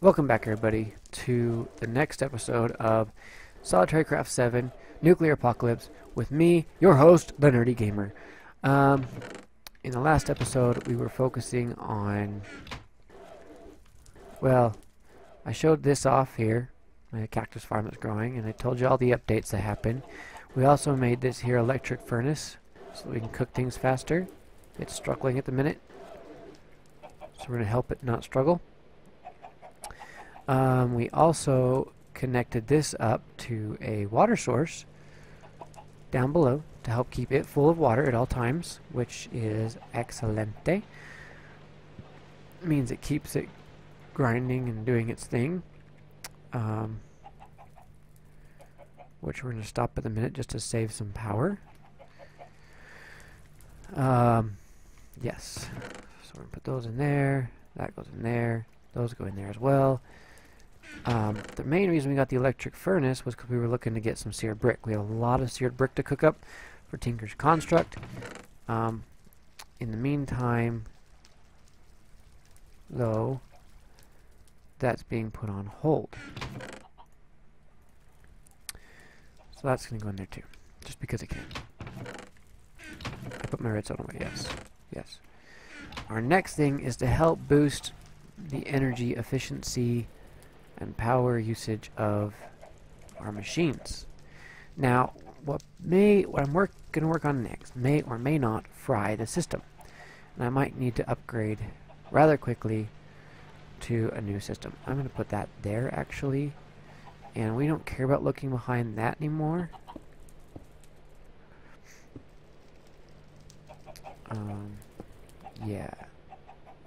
Welcome back, everybody, to the next episode of Solitary Craft 7 Nuclear Apocalypse with me, your host, the Nerdy Gamer. In the last episode, we were focusing on... Well, I showed this off here, my cactus farm that's growing, and I told you all the updates that happened. We also made this here electric furnace so we can cook things faster. It's struggling at the minute, so we're going to help it not struggle. We also connected this up to a water source down below to help keep it full of water at all times, which is excelente. It means it keeps it grinding and doing its thing, which we're going to stop at the minute just to save some power. Yes, so we're going to put those in there, that goes in there, those go in there as well. The main reason we got the electric furnace was because we were looking to get some seared brick. We have a lot of seared brick to cook up for Tinker's Construct. In the meantime, though, that's being put on hold. So that's going to go in there too, just because it can. I put my redstone away, yes. Yes. Our next thing is to help boost the energy efficiency and power usage of our machines. Now, what I'm going to work on next may or may not fry the system, and I might need to upgrade rather quickly to a new system. I'm going to put that there actually, and we don't care about looking behind that anymore. Yeah,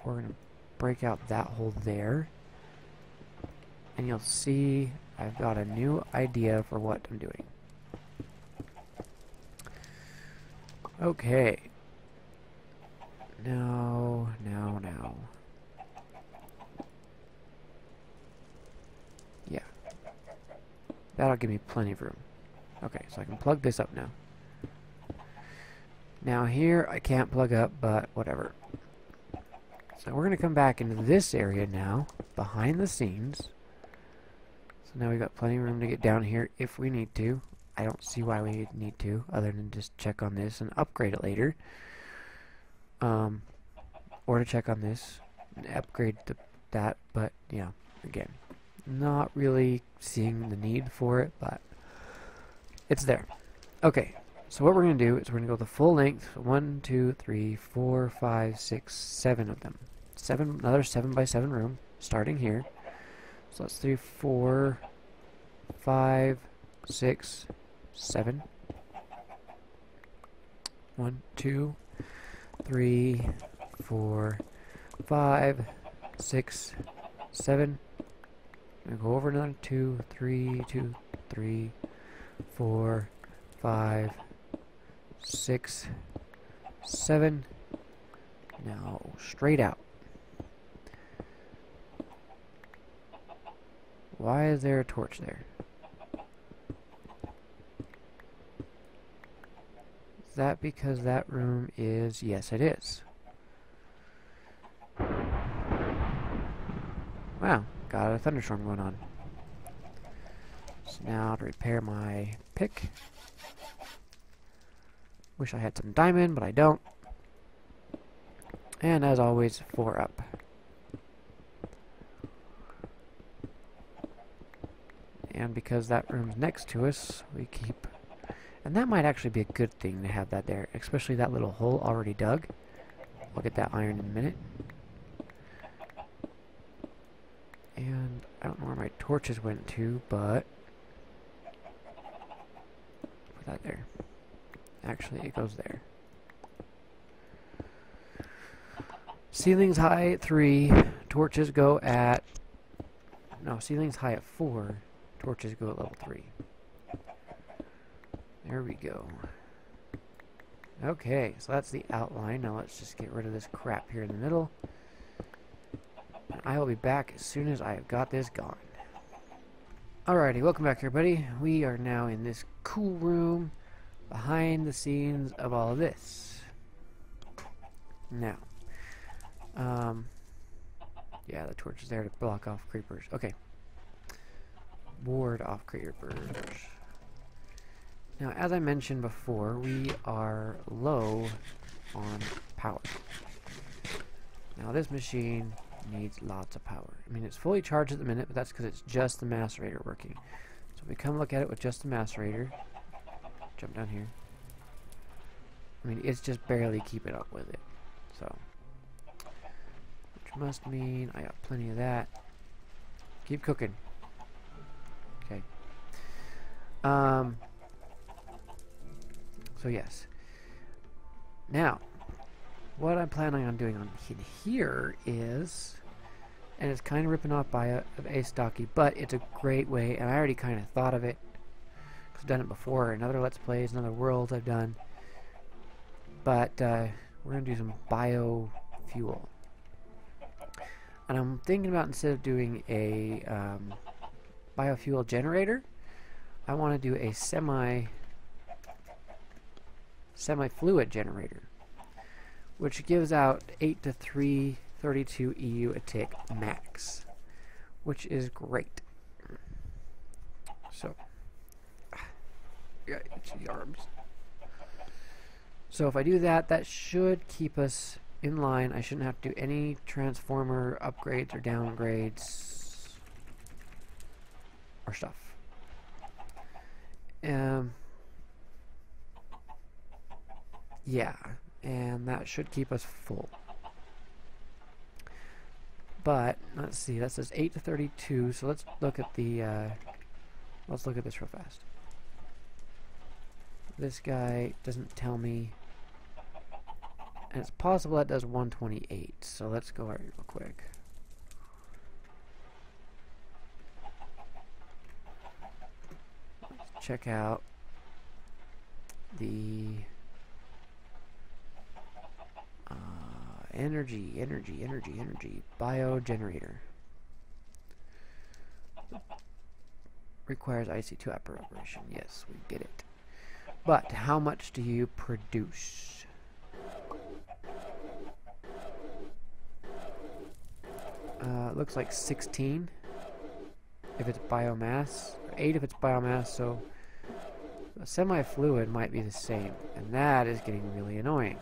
we're going to break out that hole there, and you'll see I've got a new idea for what I'm doing. Okay. Now. Yeah. That'll give me plenty of room. Okay, so I can plug this up now. Now here I can't plug up, but whatever. So we're going to come back into this area now, behind the scenes. So now we've got plenty of room to get down here if we need to. I don't see why we need to, other than just check on this and upgrade it later. Or to check on this and upgrade that, but yeah, again, not really seeing the need for it, but it's there. Okay. So what we're going to do is we're going to go the full length, 1, 2, 3, 4, 5, 6, 7 of them. Another 7x7 room, starting here. So let's do 4, 5, 6, 7. 1, 2, 3, 4, 5, 6, 7. And go over another 2, 3, 4, 5, 6, 7, now straight out. Why is there a torch there? Is that because that room is... Yes, it is. Wow, got a thunderstorm going on. So now to repair my pick. Wish I had some diamond, but I don't. And as always, 4 up. And because that room's next to us, we keep... And that might actually be a good thing to have that there, especially that little hole already dug. I'll get that iron in a minute. And I don't know where my torches went to, but... Put that there. Actually, it goes there. Ceilings high at 3. Torches go at... No, ceilings high at 4. Torches go at level 3. There we go. Okay, so that's the outline. Now let's just get rid of this crap here in the middle. And I will be back as soon as I have got this gone. Alrighty, welcome back, everybody. We are now in this cool room, behind the scenes of all of this. Now, Yeah, the torch is there to block off creepers. Okay. Ward off creepers. Now, as I mentioned before, we are low on power. Now, this machine needs lots of power. I mean, it's fully charged at the minute, but that's because it's just the macerator working. So, if we come look at it with just the macerator, jump down here. I mean, it's just barely keeping up with it. So, which must mean I got plenty of that. Keep cooking. Okay. So yes. Now, what I'm planning on doing on here is, and it's kind of ripping off by Astocky, but it's a great way, and I already kind of thought of it, because I've done it before in other Let's Plays, in other worlds I've done. But we're going to do some biofuel. And I'm thinking about, instead of doing a biofuel generator, I want to do a semi-fluid generator, which gives out 8 to 3, 32 EU a tick max, which is great. So, yeah, it's the arms. So if I do that, that should keep us in line. I shouldn't have to do any transformer upgrades or downgrades or stuff. Yeah, and that should keep us full. But let's see, that says 8 to 32. So let's look at the. Let's look at this real fast. This guy doesn't tell me, and it's possible that does 128. So let's go right real quick. Let's check out the. Energy. Biogenerator. Requires IC2 operation. Yes, we get it. But how much do you produce? Looks like 16 if it's biomass, or 8 if it's biomass, so a semi-fluid might be the same, and that is getting really annoying.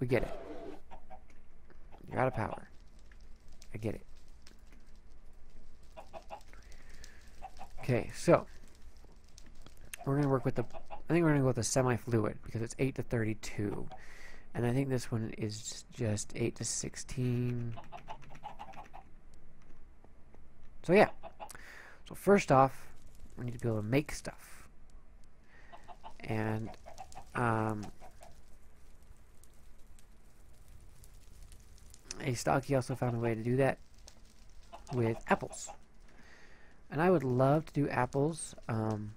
We get it. You're out of power. I get it. Okay, so we're gonna work with the. I think we're gonna go with the semi-fluid because it's 8 to 32, and I think this one is just 8 to 16. So yeah. So first off, we need to be able to make stuff, and Astocky also found a way to do that with apples, and I would love to do apples, and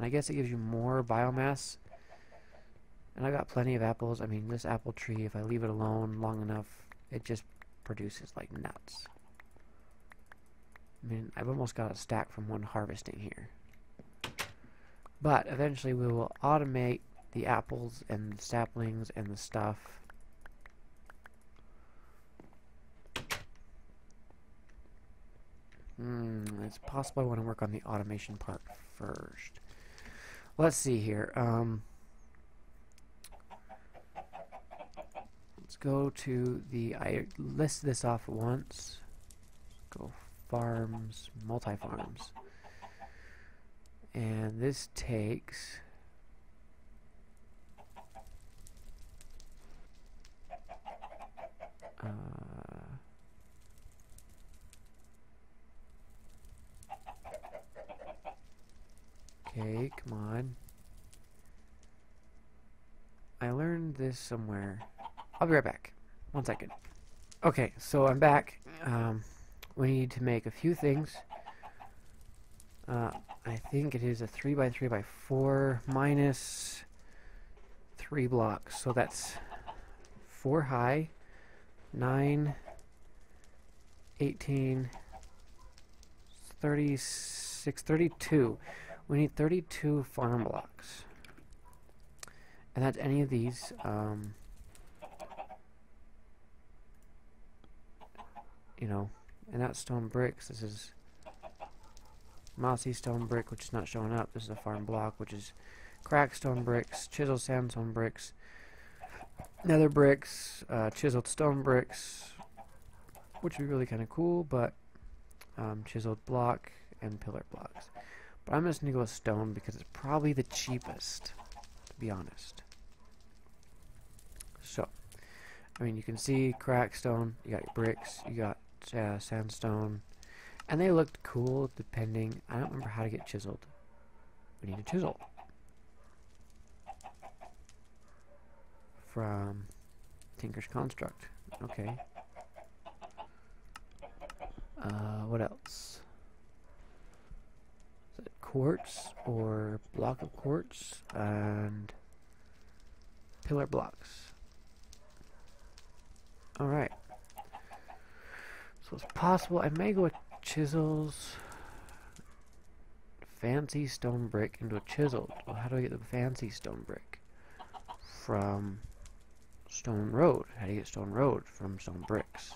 I guess it gives you more biomass, and I got plenty of apples. I mean, this apple tree, if I leave it alone long enough, it just produces like nuts. I mean, I've almost got a stack from one harvesting here, but eventually we will automate the apples and the saplings and the stuff. It's possible I want to work on the automation part first. Let's see here. Let's go to the. I list this off once. Go farms, multi-farms, and this takes. Okay, come on. I learned this somewhere. I'll be right back. 1 second. Okay, so I'm back. We need to make a few things. I think it is a 3 by 3 by 4 minus 3 blocks. So that's 4 high, 9, 18, 36, 32. We need 32 farm blocks, and that's any of these. you know, and that's stone bricks. This is mossy stone brick, which is not showing up. This is a farm block, which is cracked stone bricks, chiseled sandstone bricks, nether bricks, chiseled stone bricks, which would be really kind of cool, but chiseled block and pillar blocks. But I'm just going to go with stone because it's probably the cheapest, to be honest. So, I mean, you can see cracked stone, you got your bricks, you got sandstone, and they looked cool depending. I don't remember how to get chiseled. We need a chisel. From Tinker's Construct. Okay. What else? Is it quartz or block of quartz and pillar blocks? Alright. So it's possible I may go with chisels, fancy stone brick into a chisel. Well, how do I get the fancy stone brick? From stone road. How do you get stone road? From stone bricks.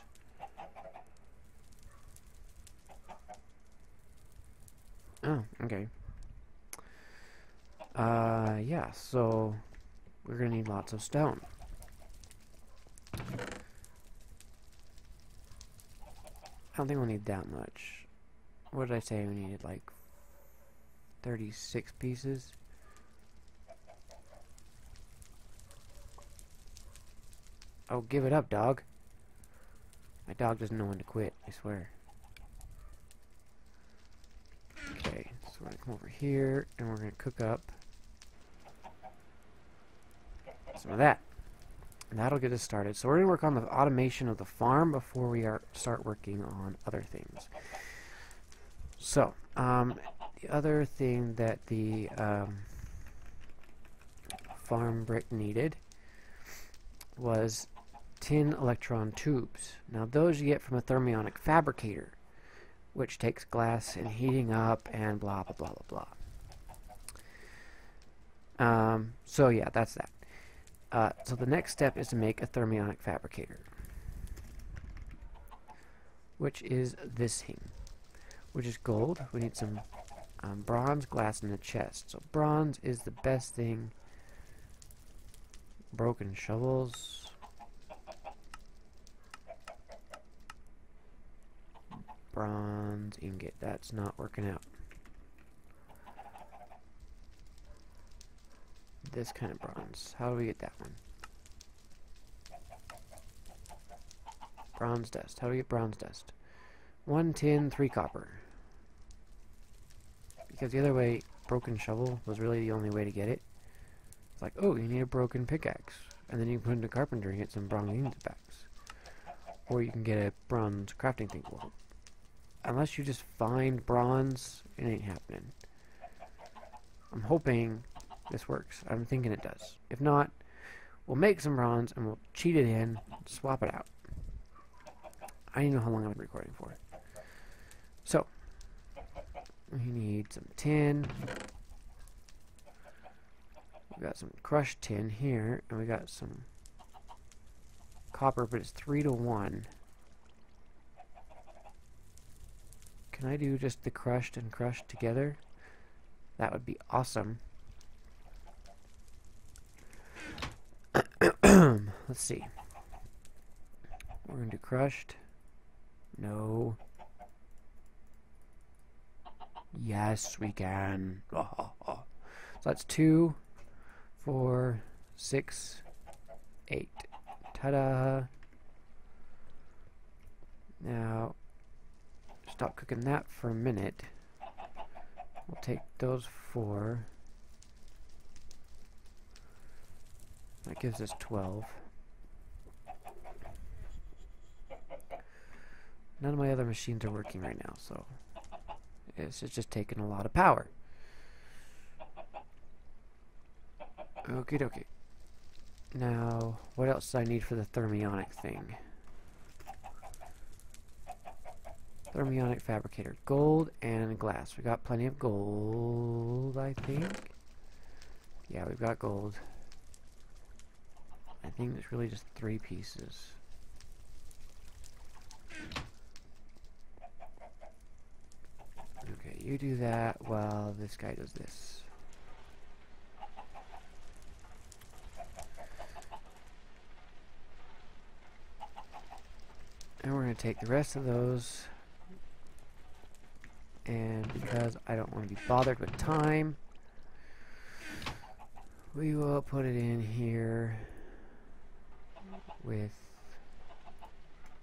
Oh, okay. Yeah, so we're gonna need lots of stone. I don't think we'll need that much. What did I say we needed? Like 36 pieces? Oh, give it up, dog. My dog doesn't know when to quit, I swear. Okay, so we're gonna come over here and we're gonna cook up some of that. And that'll get us started. So we're going to work on the automation of the farm before we start working on other things. So, the other thing that the farm brick needed was tin electron tubes. Now those you get from a thermionic fabricator, which takes glass and heating up and blah blah blah blah blah. So yeah, that's that. So the next step is to make a thermionic fabricator, which is this thing, which is gold. We need some bronze, glass, and a chest. So bronze is the best thing. Broken shovels, bronze ingot. That's not working out. This kind of bronze. How do we get that one? Bronze dust. How do we get bronze dust? 1 tin, 3 copper. Because the other way, broken shovel was really the only way to get it. It's like, oh, you need a broken pickaxe. And then you put into carpentry and get some bronze ingots back. Or you can get a bronze crafting thing. Well, unless you just find bronze, it ain't happening. I'm hoping this works. I'm thinking it does. If not, we'll make some bronze and we'll cheat it in, swap it out. I don't know how long I've been recording for. So, we need some tin. We got some crushed tin here, and we got some copper, but it's 3 to 1. Can I do just the crushed and crushed together? That would be awesome. Let's see. We're going to do crushed. No. Yes, we can. Oh, oh, oh. So that's 2, 4, 6, 8. Ta-da! Now, stop cooking that for a minute. We'll take those 4. That gives us 12. None of my other machines are working right now, so it's just taking a lot of power. Okie dokie. Now, what else do I need for the thermionic thing? Thermionic fabricator. Gold and glass. We got plenty of gold, I think. Yeah, we've got gold. I think it's really just 3 pieces. Okay, you do that while this guy does this. And we're going to take the rest of those. And because I don't want to be bothered with time, we will put it in here with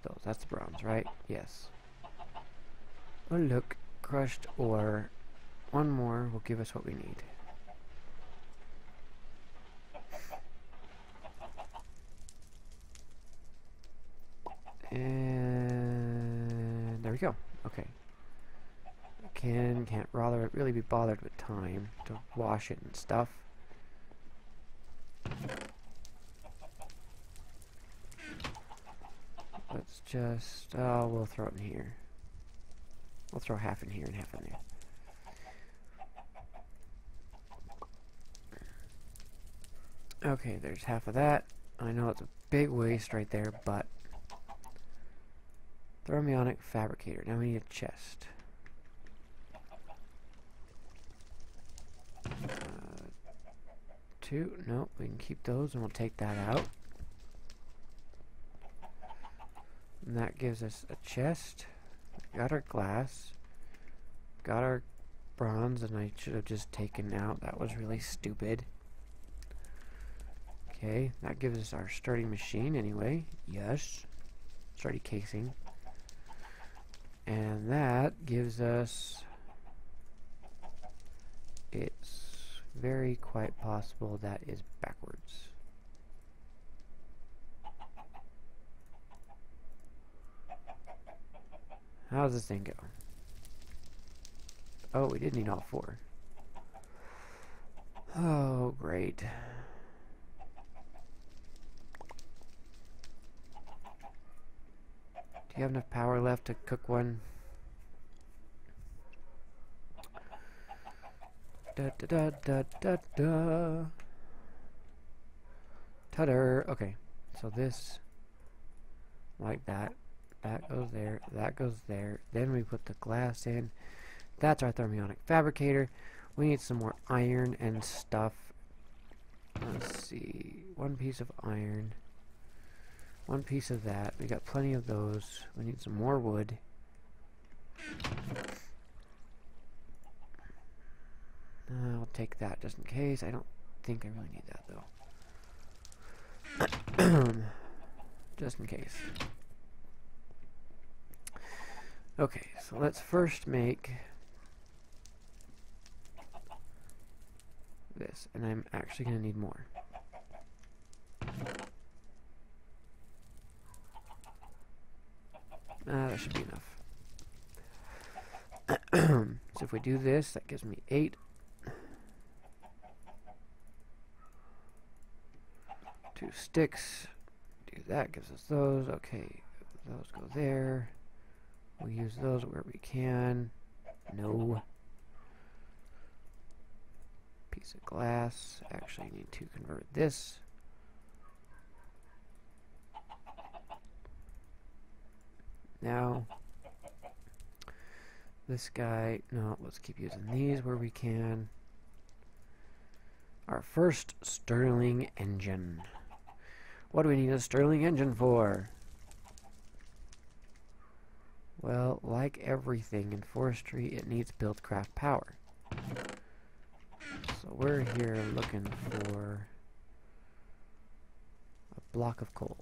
those. That's the bronze, right? Yes. Oh look, crushed ore. One more will give us what we need. And there we go. Okay. Can't rather really be bothered with time to wash it and stuff. Let's just, oh, we'll throw it in here. We'll throw half in here and half in there. Okay, there's half of that. I know it's a big waste right there, but thermionic fabricator. Now we need a chest. Two. No, we can keep those and we'll take that out. And that gives us a chest. Got our glass, got our bronze, and I should have just taken out. That was really stupid. Okay, that gives us our sturdy machine anyway. Yes, sturdy casing. And that gives us, it's very quite possible that is backwards. How does this thing go? Oh, we did need all four. Oh, great. Do you have enough power left to cook one? Da da da da da da. Ta-da! Okay, so this, like that. That goes there, that goes there, then we put the glass in. That's our thermionic fabricator. We need some more iron and stuff. Let's see, one piece of iron, one piece of that. We got plenty of those. We need some more wood. I'll take that just in case. I don't think I really need that though. Just in case. Okay, so let's first make this, and I'm actually going to need more. That should be enough. So if we do this, that gives me 8. 2 sticks. Do that, gives us those. Okay, those go there. We'll use those where we can. No. Piece of glass. Actually, I need to convert this. Now, this guy. No, let's keep using these where we can. Our first Sterling engine. What do we need a Sterling engine for? Well, like everything in forestry, it needs buildcraft power. So we're here looking for a block of coal.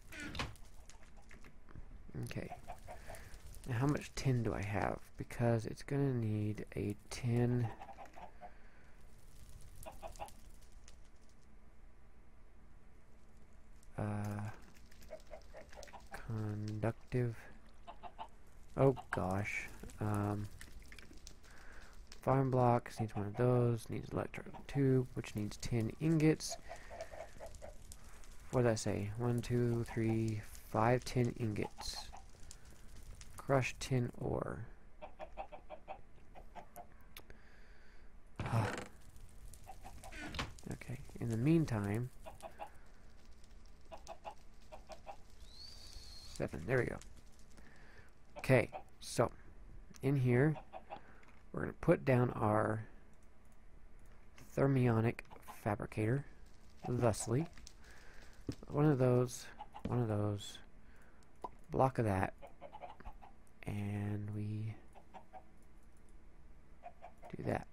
Okay. Now how much tin do I have? Because it's going to need a tin. Conductive. Oh gosh. Farm blocks needs one of those, needs electric tube, which needs 10 ingots. What did I say? 1, 2, 3, 5, 10 ingots. Crushed tin ore. Okay, in the meantime, 7, there we go. Okay, so in here We're going to put down our thermionic fabricator, thusly. One of those, block of that, and we do that.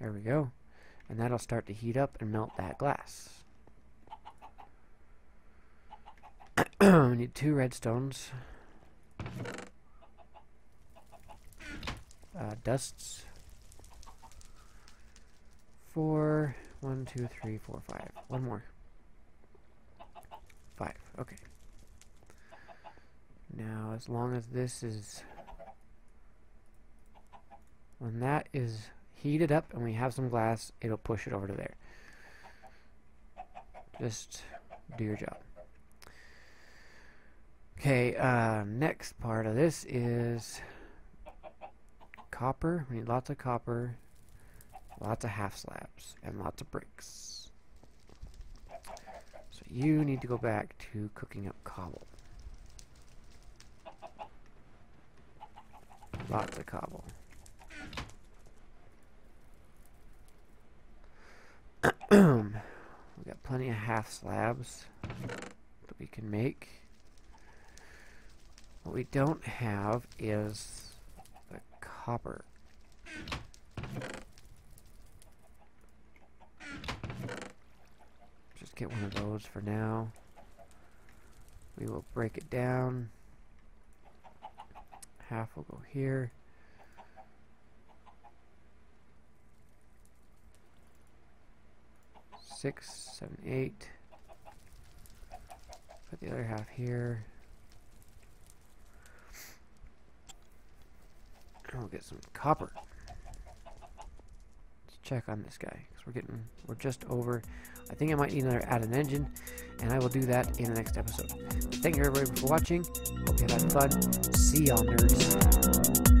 There we go. And that'll start to heat up and melt that glass. We need 2 redstones. Dusts. 4, 1, 2, 3, 4, 5. 1 more. 5, okay. Now, as long as this is... when that is heated up and we have some glass, it'll push it over to there. Just do your job. Okay, next part of this is copper. We need lots of copper, lots of half slabs, and lots of bricks. So you need to go back to cooking up cobble. Lots of cobble. We got plenty of half slabs that we can make. What we don't have is the copper. Just get one of those for now. We will break it down. Half will go here. Six, seven, 8. Put the other half here. And we'll get some copper. Let's check on this guy, because we're just over. I think I might need another add an engine, and I will do that in the next episode. Thank you everybody for watching. Hope you had fun. See y'all nerds.